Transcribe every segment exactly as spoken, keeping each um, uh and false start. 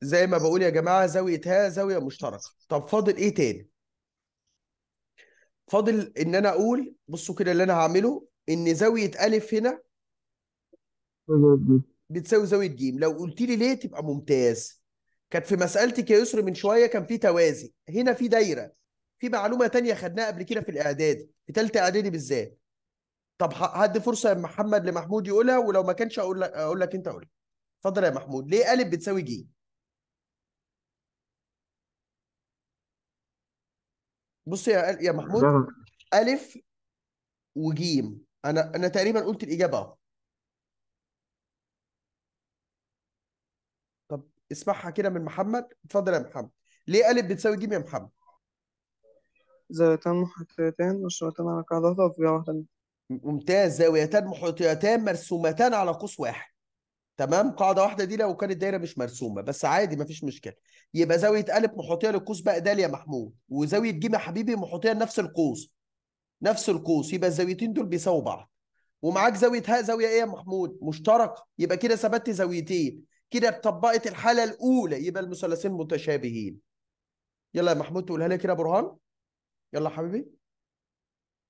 زي ما بقول يا جماعه زاويه ها زاويه مشتركه. طب فاضل ايه تاني؟ فاضل ان انا اقول بصوا كده اللي انا هعمله، ان زاويه الف هنا بتساوي زاويه ج. لو قلت لي ليه تبقى ممتاز. كانت في مسالتك يا يسر من شويه كان في توازي، هنا في دايره، في معلومه ثانيه خدناها قبل كده في الاعدادي في ثالثه اعدادي بالذات. طب هدي فرصه يا محمد لمحمود يقولها، ولو ما كانش اقول لك اقول لك انت قولها. اتفضل يا محمود، ليه ا بتساوي ج؟ بص يا يا محمود، ا وج انا انا تقريبا قلت الاجابه اهو. طب اسمعها كده من محمد، اتفضل يا محمد. ليه ا بتساوي ج يا محمد؟ زاويتان محاطيتان مشروطتان على قاعده واحده وفي واحده. ممتاز، زاويتان محيطيتان مرسومتان على قوس واحد. تمام، قاعده واحده دي لو كانت دايره مش مرسومه بس عادي مفيش مشكله. يبقى زاويه ا محيطيه للقوس بقى د يا محمود، وزاويه ج يا حبيبي محيطيه لنفس القوس، نفس القوس، يبقى الزاويتين دول بيساووا بعض. ومعاك زاويه ه زاويه ايه يا محمود؟ مشتركه، يبقى كده ثبتت زاويتين، كده اتطبقت الحاله الاولى، يبقى المثلثين متشابهين. يلا يا محمود تقولها لي كده يا برهان. يلا حبيبي،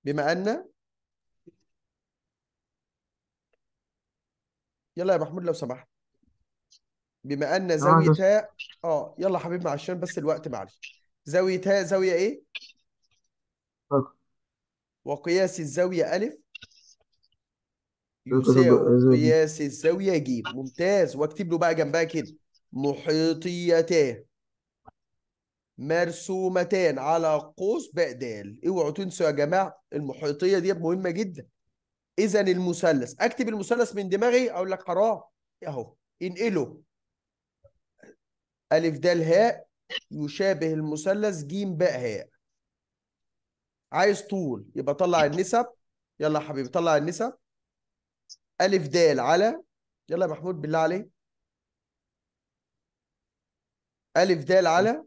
بما ان يلا يا محمود لو سمحت، بما ان زاويه ها اه يلا حبيبنا عشان بس الوقت معلش. زاويه ها زاويه ايه؟ وقياس الزاويه أ يساوي قياس الزاويه ج. ممتاز، واكتب له بقى جنبها كده محيطيتان مرسومتان على قوس باء د. اوعوا تنسوا يا جماعه المحيطيه دي مهمه جدا. إذا المثلث، أكتب المثلث من دماغي أقول لك حرام أهو، انقله. أ د ه يشابه المثلث ج ب ه. عايز طول يبقى طلع النسب. يلا يا حبيبي طلع النسب. أ د على يلا يا محمود بالله عليه. أ د على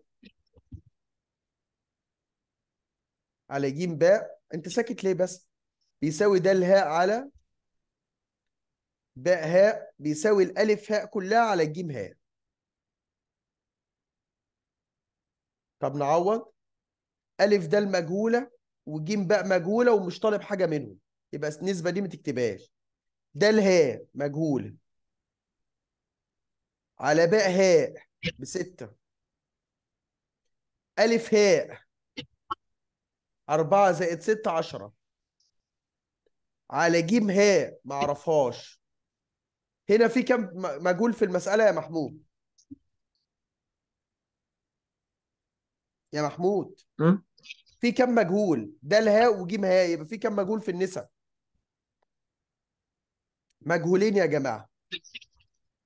على ج ب. أنت ساكت ليه بس؟ بيساوي د الهاء على باء هاء بيساوي الالف هاء كلها على الجيم هاء. طب نعوض، الف د مجهوله وجيم باء مجهوله ومش طالب حاجه منهم، يبقى النسبه دي ما تكتبهاش. د الهاء مجهوله على باء هاء بسته، الف هاء أربعة زائد ستة عشرة على ج ه ما اعرفهاش. هنا في كم مجهول في المساله يا محمود؟ يا محمود في كم مجهول؟ د ه وج ه، يبقى في كم مجهول في النسب؟ مجهولين يا جماعه،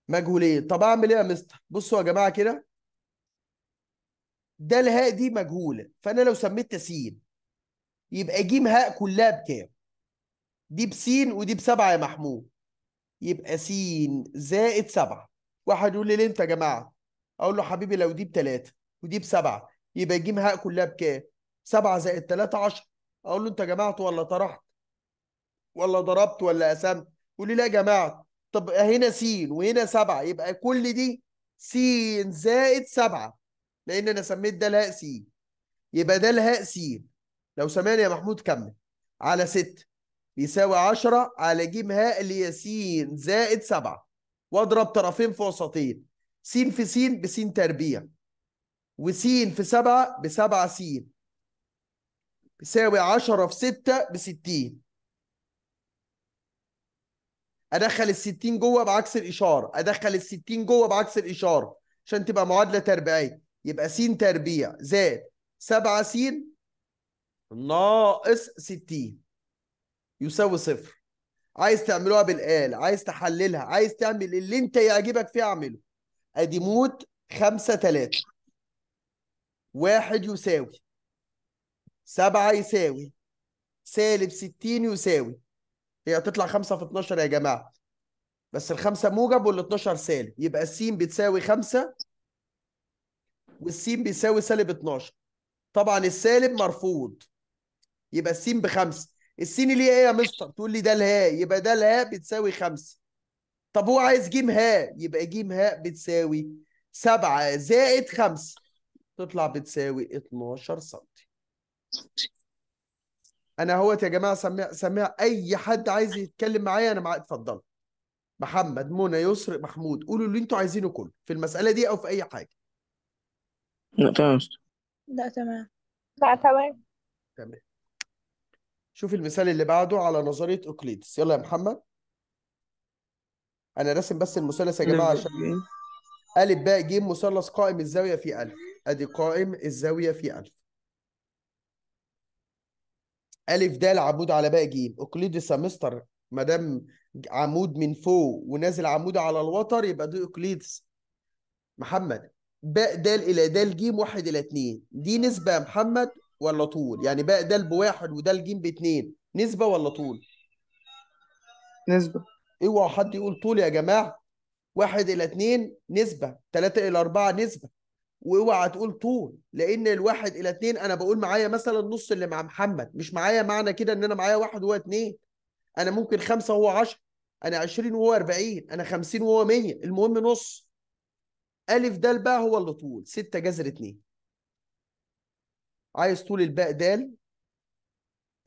مجهولين. طب اعمل ايه يا مستر؟ بصوا يا جماعه كده، د ه دي مجهوله فانا لو سميتها س يبقى ج ه كلها بكام؟ دي بسين ودي بسبعة يا محمود، يبقى س زائد سبعة. واحد يقول لي ليه انت يا جماعة؟ أقول له حبيبي لو دي بتلاتة ودي بسبعة يبقى ج ه كلها بكام؟ سبعة زائد تلاتة عشرة. أقول له أنت جمعت ولا طرحت؟ ولا ضربت ولا قسمت؟ يقول لي لا جمعت. طب هنا س وهنا سبعة يبقى كل دي س زائد سبعة، لأن أنا سميت ده الهاء س، يبقى ده الهاء س. لو سمعني يا محمود كمل. على ستة بيساوي عشرة على ج ه اللي هي س زائد سبعة، واضرب طرفين في وسطين، س في س بس تربيع، وس في سبعة بسبعة س، بيساوي عشرة في ستة بستين. أدخل الستين جوه بعكس الإشارة، أدخل الستين جوه بعكس الإشارة عشان تبقى معادلة تربيعية، يبقى س تربيع زائد سبعة س ناقص ستين يساوي صفر. عايز تعملوها بالآلة، عايز تحللها، عايز تعمل اللي انت يعجبك فيه اعمله. ادي موت خمسة تلاتة، واحد يساوي سبعة يساوي سالب ستين يساوي، هي هتطلع خمسة في اتناشر يا جماعة، بس الخمسة موجب وال اتناشر سالب، يبقى الس بتساوي خمسة والس بيساوي سالب اتناشر. طبعا السالب مرفوض يبقى الس بخمسة. السين اللي هي ايه يا مستر؟ تقول لي ده الهاء، يبقى ده الهاء بتساوي خمسة. طب هو عايز ج ه، يبقى ج ه بتساوي سبعة زائد خمسة تطلع بتساوي اتناشر سم. انا اهوت يا جماعه سميع سميع اي حد عايز يتكلم معايا انا معاك. اتفضل محمد، منى، يسري، محمود، قولوا اللي انتوا عايزينه كله في المساله دي او في اي حاجه. لا تمام لا تمام لا تمام تمام. شوف المثال اللي بعده على نظريه اقليدس. يلا يا محمد. انا راسم بس المثلث يا جماعه عشان ا ب ج مثلث قائم الزاويه في ألف. ادي قائم الزاويه في ألف. ألف ده العمود على باقي ج. أقليدس يا مستر، ما دام عمود من فوق ونازل عمود على الوتر يبقى دي أقليدس. محمد، باء د إلى د ج واحد إلى اتنين، دي نسبة يا محمد ولا طول؟ يعني باء د بواحد ودال ج باتنين، نسبة ولا طول؟ نسبة. اوعوا حد يقول طول يا جماعة. واحد إلى اتنين نسبة، تلاتة إلى أربعة نسبة، واوعى تقول طول، لان الواحد الى اتنين انا بقول معايا مثلا نص اللي مع محمد، مش معايا معنى كده ان انا معايا واحد وهو اتنين. انا ممكن خمسه وهو عشرة، انا عشرين وهو أربعين، انا خمسين وهو مية، المهم نص. الف د باء هو اللي طول، ستة جذر اتنين. عايز طول الباء د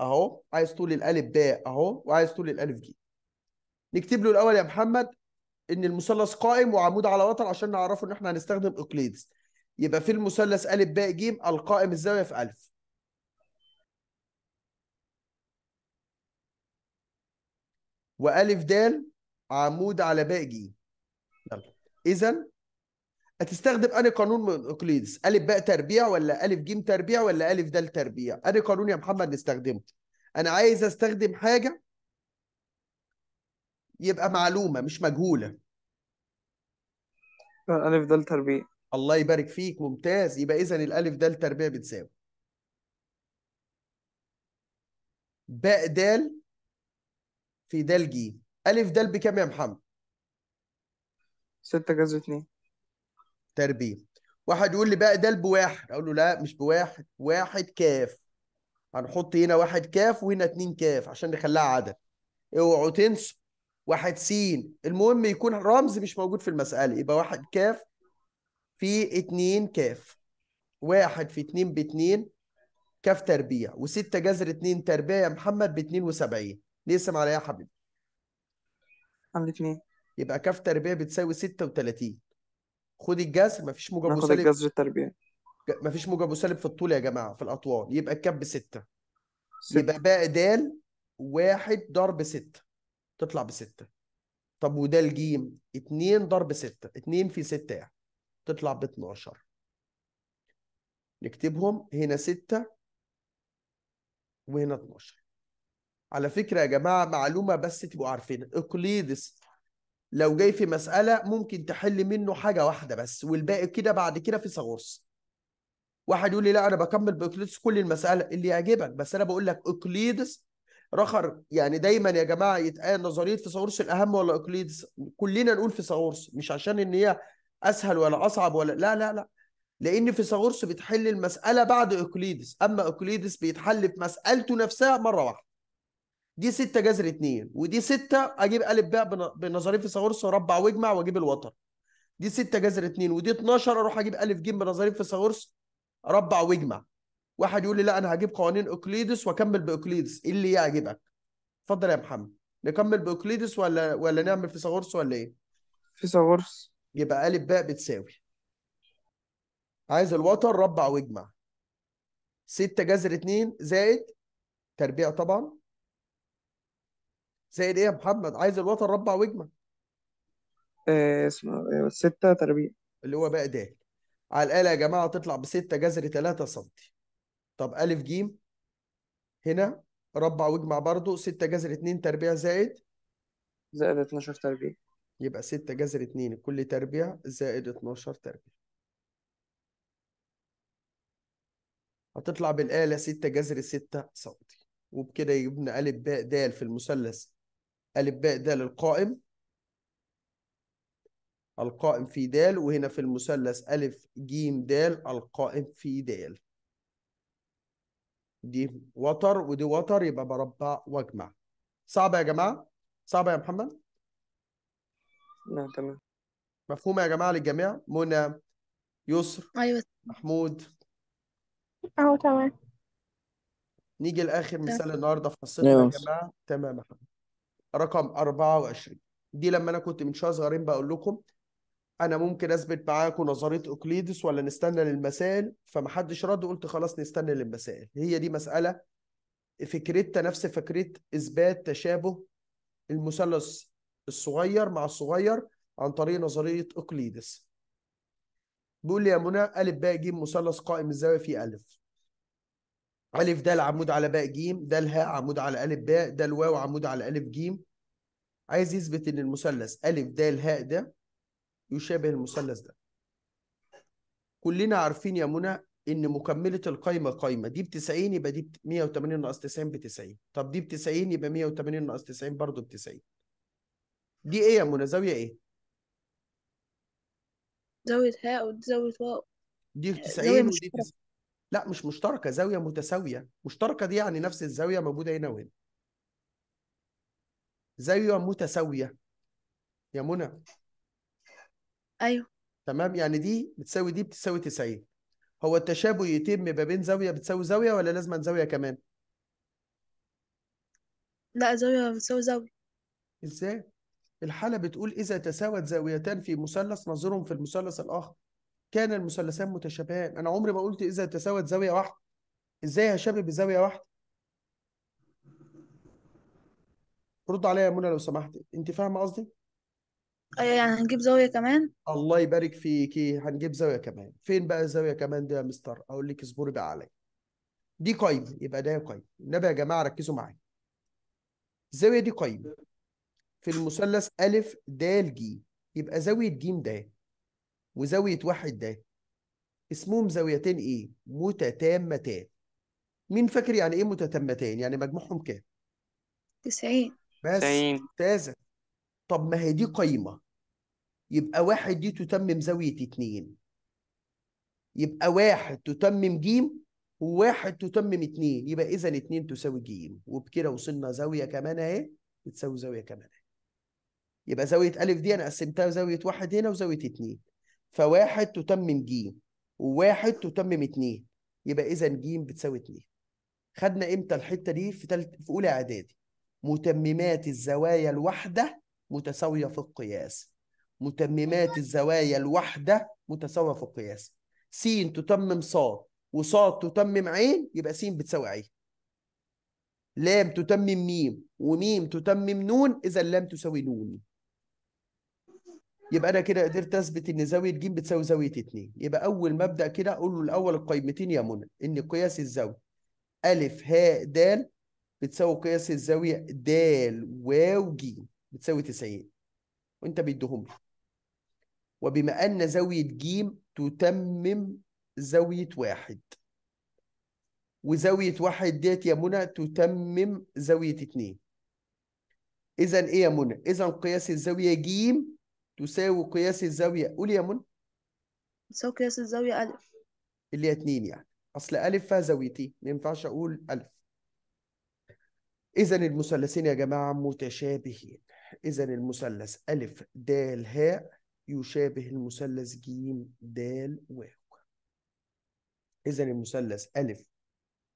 اهو، عايز طول الالف باء اهو، وعايز طول الالف ج. نكتب له الاول يا محمد ان المثلث قائم وعمود على وتر عشان نعرفه ان احنا هنستخدم اقليدس. يبقى في المثلث أ ب ج القائم الزاوية في ألف. وألف د عمود على باء ج. يلا إذا هتستخدم أنهي قانون من أقليدس؟ أ ب تربيع ولا أ ج تربيع ولا أ د تربيع؟ أنهي قانون يا محمد نستخدمه؟ أنا عايز أستخدم حاجة يبقى معلومة مش مجهولة. أ د تربيع. الله يبارك فيك، ممتاز. يبقى اذا الالف د التربيع بتساوي باء د في د ج. الف د بكام يا محمد؟ ستة جذر اتنين تربيع. واحد يقول لي باء د بواحد، اقول له لا مش بواحد، واحد كاف. هنحط هنا واحد كاف وهنا اتنين كاف عشان نخليها عدد، اوعوا تنسوا. واحد س، المهم يكون رمز مش موجود في المساله، يبقى واحد كاف في اتنين كاف. واحد في اتنين باتنين كاف تربيع، وستة جذر اتنين تربيع يا محمد باتنين وسبعين. نقسم على ايه يا حبيبي؟ على اتنين. يبقى كاف تربيع بتساوي ستة وتلاتين. خد الجذر، مفيش موجب وسالب. ناخد الجذر التربيع. مفيش موجب وسالب في الطول يا جماعة، في الأطوال، يبقى الكاف بستة. يبقى باء د واحد ضرب ستة تطلع بستة. طب وده ج اتنين ضرب ستة، اتنين في ستة يعني. تطلع ب اتناشر. نكتبهم هنا ستة وهنا اتناشر. على فكرة يا جماعة معلومة بس تبقوا عارفينها، اقليدس لو جاي في مسألة ممكن تحل منه حاجة واحدة بس والباقي كده بعد كده فيثاغورس. واحد يقول لي لا أنا بكمل باقليدس كل المسألة، اللي يعجبك، بس أنا بقول لك اقليدس رخر. يعني دايما يا جماعة يتقال نظرية فيثاغورس الأهم ولا اقليدس؟ كلنا نقول فيثاغورس، مش عشان إن هي اسهل ولا اصعب ولا لا لا لا، لان فيثاغورس بتحل المساله بعد اقليدس، اما اقليدس بيتحل في مسالته نفسها مره واحده. دي ستة جذر اتنين ودي ستة، اجيب ا ب بنظريه فيثاغورس اربع واجمع واجيب الوتر. دي ستة جذر اتنين ودي اتناشر، اروح اجيب ا ج بنظريه فيثاغورس اربع واجمع. واحد يقول لي لا انا هجيب قوانين اقليدس واكمل باقليدس، اللي يعجبك. اتفضل يا محمد، نكمل باقليدس ولا ولا نعمل فيثاغورس ولا ايه؟ فيثاغورس. يبقى أ ب بتساوي، عايز الوتر ربع واجمع، ستة جذر اتنين زائد تربيع طبعا، زائد ايه يا محمد؟ عايز الوتر ربع واجمع، ايه اسمه، ستة تربيع اللي هو باء د. على الآلة يا جماعة تطلع بستة جذر تلاتة سم. طب أ ج هنا ربع واجمع برضه، ستة جذر اتنين تربيع زائد زائد اتناشر تربيع. يبقى ستة جذر اتنين كل تربيع زائد اتناشر تربيع. هتطلع بالآلة ستة جذر ستة سم. وبكده يجيبنا أ ب د في المثلث أ ب د القائم القائم في د، وهنا في المثلث أ ج د القائم في د. دي وتر ودي وتر، يبقى بربع واجمع. صعبة يا جماعة؟ صعبة يا محمد؟ نعم تمام. مفهومة يا جماعة للجميع؟ منى، يسر، ايوه محمود. اهو تمام. نيجي لآخر مثال النهاردة في حصتنا يا جماعة. تمام يا حبيبي. رقم أربعة وعشرين، دي لما أنا كنت من شوية صغيرين بقول لكم أنا ممكن أثبت معاكم نظرية أوكليدس ولا نستنى للمسائل، فمحدش رد، قلت خلاص نستنى للمسائل. هي دي مسألة فكرتها نفس فكرة إثبات تشابه المثلث الصغير مع الصغير عن طريق نظرية أوكليدس. بيقول لي يا منى أ ب ج مثلث قائم الزاوية فيه ألف. ألف ده العمود على باء ج، ده الهاء عمود على ألف باء، ده الواو عمود على ألف ج. عايز يثبت إن المثلث ألف ده الهاء ده يشابه المثلث ده. كلنا عارفين يا منى إن مكملة القايمة قايمة، دي ب تسعين يبقى دي مية وتمانين ناقص تسعين ب تسعين، طب دي ب تسعين يبقى مية وتمانين ناقص تسعين برضه ب تسعين. دي إيه يا منى؟ زاوية إيه؟ زاوية هاء ودي زاوية واو. دي تسعين ودي تسعين. لا مش مشتركة، زاوية متساوية. مشتركة دي يعني نفس الزاوية موجودة هنا وهنا. زاوية متساوية يا منى. أيوه تمام، يعني دي بتساوي دي بتساوي تسعين. هو التشابه يتم ما بين زاوية بتساوي زاوية ولا لازم زاوية كمان؟ لا زاوية بتساوي زاوية. إزاي؟ الحالة بتقول إذا تساوت زاويتان في مثلث نظيرهم في المثلث الآخر كان المثلثان متشابهان. أنا عمري ما قلت إذا تساوت زاوية واحدة. إزاي هشابه بزاوية واحدة؟ رد عليا يا منى لو سمحت، أنت فاهمة قصدي؟ أيوه يعني هنجيب زاوية كمان؟ الله يبارك فيكي، هنجيب زاوية كمان. فين بقى الزاوية كمان دي يا مستر؟ أقول لك اصبري بقى عليا. دي قايمة يبقى ده قايمة، النبي يا جماعة ركزوا معايا. الزاوية دي قايمة في المثلث أ د ج، يبقى زاوية ج د وزاوية واحد د اسمهم زاويتين إيه؟ متتامتان. مين فاكر يعني إيه متتامتان؟ يعني مجموعهم كام؟ تسعين. بس ممتازة. طب ما هي دي قايمة، يبقى واحد دي تتمم زاوية اتنين، يبقى واحد تتمم ج وواحد تتمم اتنين، يبقى إذا اتنين تساوي ج، وبكده وصلنا زاوية كمان أهي بتساوي زاوية كمان أهي. يبقى زاوية أ دي أنا قسمتها زاوية واحد هنا وزاوية اتنين، فواحد تتمم ج وواحد تتمم اتنين، يبقى إذا ج بتساوي اتنين. خدنا إمتى الحتة دي؟ في تالت في أولى إعدادي. متممات الزوايا الواحدة متساوية في القياس. متممات الزوايا الواحدة متساوية في القياس. س تتمم ص وص تتمم ع، يبقى س بتساوي ع. لام تتمم م وم تتمم ن، إذا اللام تساوي ن. يبقى أنا كده قدرت أثبت إن زاوية ج بتساوي زاوية اتنين. يبقى أول ما أبدأ كده أقول له الأول القايمتين يا منى، إن قياس الزاوية أ ه د بتساوي قياس الزاوية د واو ج بتساوي تسعين، وأنت بيديهم لي. وبما أن زاوية ج تتمم زاوية واحد، وزاوية واحد ديت يا منى تتمم زاوية اتنين. إذا إيه يا منى؟ إذا قياس الزاوية ج تساوي قياس الزاوية، قولي يا منى. تساوي قياس الزاوية أ اللي هي اتنين، يعني أصل أ فيها زاويتين، ما ينفعش أقول أ. إذا المثلثين يا جماعة متشابهين. إذا المثلث أ د ه يشابه المثلث ج د واو. إذا المثلث أ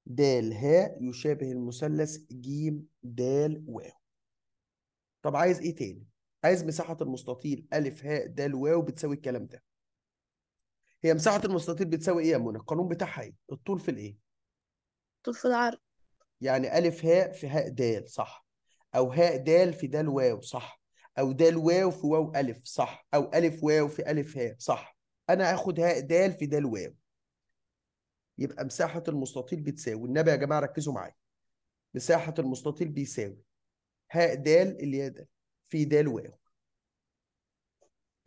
د ه يشابه المثلث ج د واو. طب عايز إيه تاني؟ عايز مساحة المستطيل أ ه د واو بتساوي الكلام ده. هي مساحة المستطيل بتساوي إيه يا منى؟ القانون بتاعها إيه؟ الطول في الإيه؟ الطول في العرض. يعني أ ه في ه د صح، أو ه د في د واو صح، أو د واو في واو أ صح، أو أ واو في أ ه صح. أنا آخد ه د في د واو. يبقى مساحة المستطيل بتساوي، النبي يا جماعة ركزوا معايا. مساحة المستطيل بيساوي ه د اللي هي د في د واو.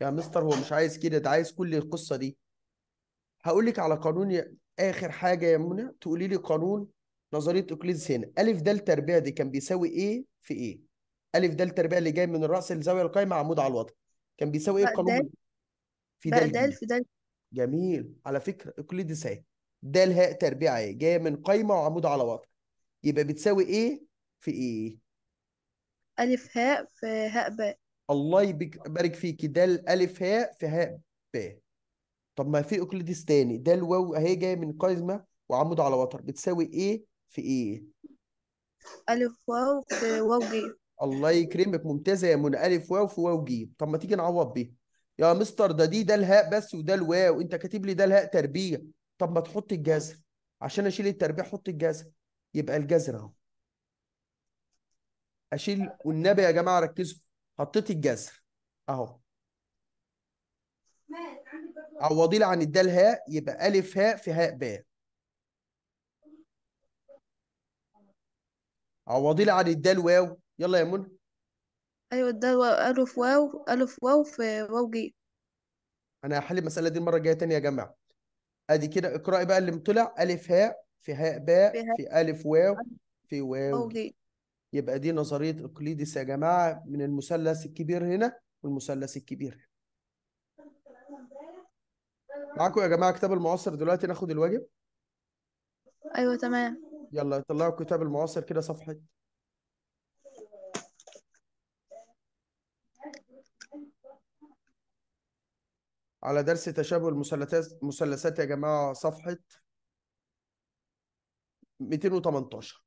يا مستر هو مش عايز كده، ده عايز كل القصه دي. هقول لك على قانون ي... اخر حاجه يا منى تقولي لي قانون نظريه اوكليدس هنا. أ د التربيع دي كان بيساوي ايه في ايه؟ أ د التربيع اللي جاي من الراس الزاويه القايمه عمود على الوضع كان بيساوي ايه القانون؟ في د في د. جميل، على فكره اوكليدس اهي د ه تربيع اهي جايه من قايمه وعمود على وضع، يبقى بتساوي ايه في ايه؟ أ ه في ه ب. الله يبارك فيك، ده الالف هاء في هاء باء. طب ما في اوكليدس تاني، ده الواو اهي جايه من قزمه وعمود على وتر، بتساوي ايه في ايه؟ الف واو في واو جيم. الله يكرمك، ممتازه يا منى، الف واو في واو جيم. طب ما تيجي نعوض بيه يا مستر، ده دي ده الهاء بس وده الواو، انت كاتب لي ده الهاء تربيع، طب ما تحط الجذر عشان اشيل التربيع، حط الجذر، يبقى الجذر اهو. اشيل والنبي يا جماعه ركزوا، حطيت الجذر اهو، عوضي لي عن الدال هاء، يبقى الف هاء في هاء باء. عوضي لي عن الدال واو، يلا يا منى. ايوه الدال واو، الف واو، الف واو في واو جيم. انا هحل المساله دي المره الجايه تاني يا جماعه. ادي كده اقراي بقى اللي طلع، الف هاء في هاء باء في الف واو في واو جيم. يبقى دي نظريه اقليدس يا جماعه من المثلث الكبير هنا والمثلث الكبير هنا. معاكم يا جماعه كتاب المعاصر دلوقتي، ناخد الواجب. ايوه تمام، يلا طلعوا كتاب المعاصر كده صفحه على درس تشابه المثلثات مثلثات يا جماعه، صفحه مئتين وتمنتاشر.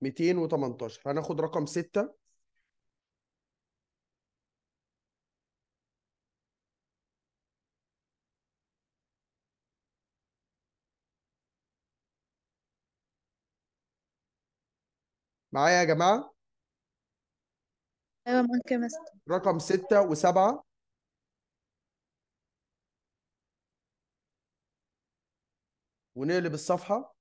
مئتين وتمنتاشر هناخد رقم ستة. معايا يا جماعة؟ ايوه معاك يا مستر. رقم ستة وسبعة ونقلب الصفحة.